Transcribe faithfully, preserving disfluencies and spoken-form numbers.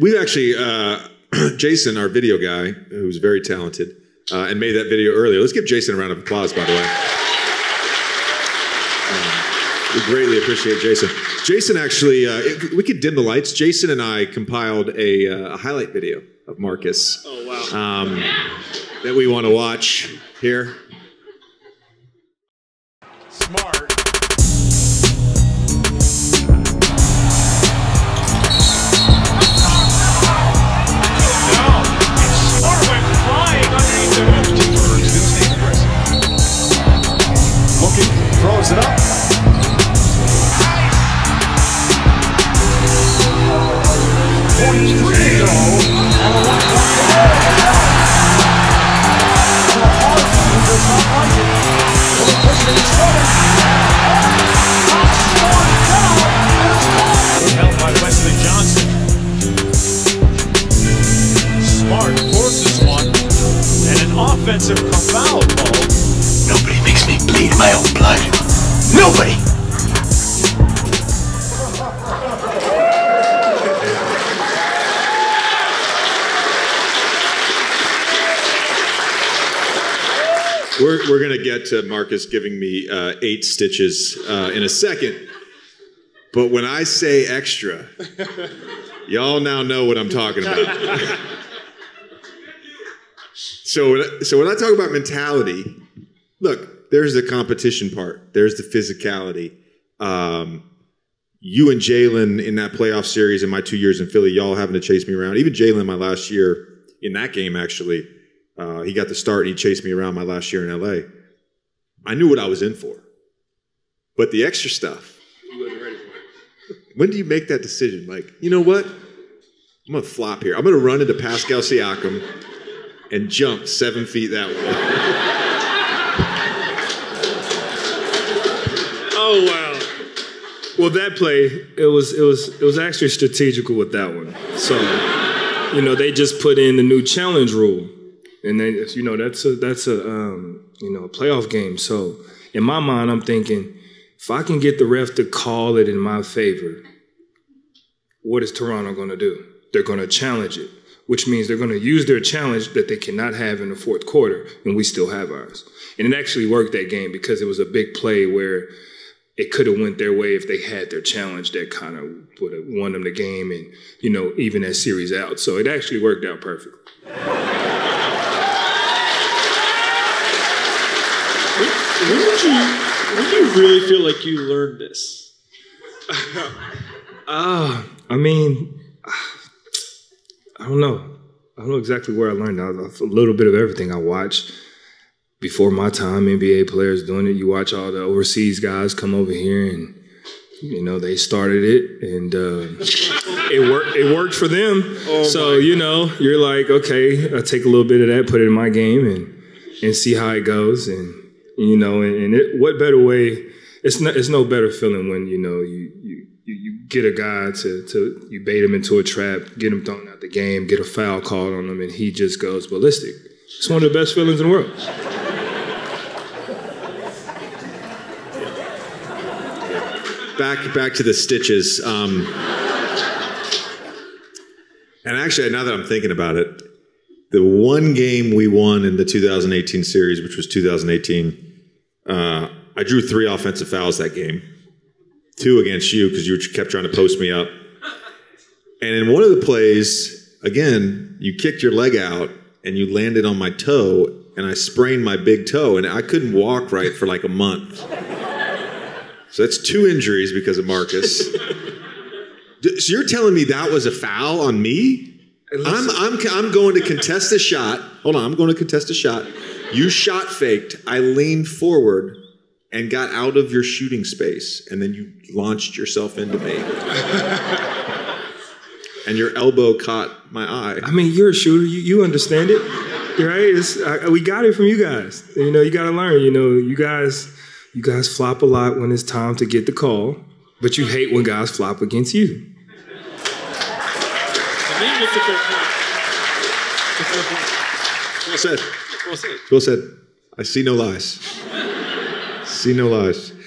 we actually, uh, Jason, our video guy, who's very talented, uh, and made that video earlier. Let's give Jason a round of applause, by the way. Um, we greatly appreciate Jason. Jason actually, uh, if we could dim the lights. Jason and I compiled a, uh, a highlight video of Marcus. Oh, wow. Um, yeah. That we want to watch here. Smart. Throws it up. Nice. forty-three held by Wesley Johnson. Smart forces one and an offensive foul ball. Nobody makes me bleed my own blood. Nobody! We're, we're going to get to Marcus giving me uh, eight stitches uh, in a second. But when I say extra, y'all now know what I'm talking about. So when I, so when I talk about mentality... Look, there's the competition part. There's the physicality. Um, you and Jalen in that playoff series in my two years in Philly, y'all having to chase me around. Even Jalen my last year in that game, actually, uh, he got the start and he chased me around my last year in L A. I knew what I was in for. But the extra stuff. You wasn't ready for it. When do you make that decision? Like, you know what? I'm going to flop here. I'm going to run into Pascal Siakam and jump seven feet that way. Oh, wow. Well, that play, it was it was it was actually strategical with that one. So, you know, they just put in the new challenge rule, and they, you know, that's a that's a um, you know, a playoff game. So in my mind, I'm thinking, if I can get the ref to call it in my favor, what is Toronto going to do? They're going to challenge it, which means they're going to use their challenge that they cannot have in the fourth quarter, and we still have ours. And it actually worked that game because it was a big play where it could have went their way if they had their challenge that kind of would have won them the game and, you know, even that series out. So it actually worked out perfectly. When did you, when did you really feel like you learned this? uh, I mean, I don't know. I don't know exactly where I learned it. A little bit of everything I watched. Before my time, N B A players doing it. You watch all the overseas guys come over here, and you know they started it, and uh, it worked. It worked for them. Oh, so you know, you're like, okay, I'll take a little bit of that, put it in my game, and and see how it goes. And you know, and, and it, what better way? It's not. It's no better feeling when you know you you you get a guy to to you bait him into a trap, get him thrown out the game, get a foul called on him, and he just goes ballistic. It's one of the best feelings in the world. Back back to the stitches. Um, and actually, now that I'm thinking about it, the one game we won in the two thousand eighteen series, which was two thousand eighteen, uh, I drew three offensive fouls that game. Two against you because you kept trying to post me up. And in one of the plays, again, you kicked your leg out and you landed on my toe and I sprained my big toe and I couldn't walk right for like a month. So that's two injuries because of Marcus. So you're telling me that was a foul on me? I'm, I'm, I'm going to contest a shot. Hold on, I'm going to contest a shot. You shot faked. I leaned forward and got out of your shooting space. And then you launched yourself into me. And your elbow caught my eye. I mean, you're a shooter. You, you understand it, right? It's, I, we got it from you guys. You know, you got to learn. You know, you guys... You guys flop a lot when it's time to get the call, but you hate when guys flop against you. Well said. Well said. Well said. I see no lies. See no lies.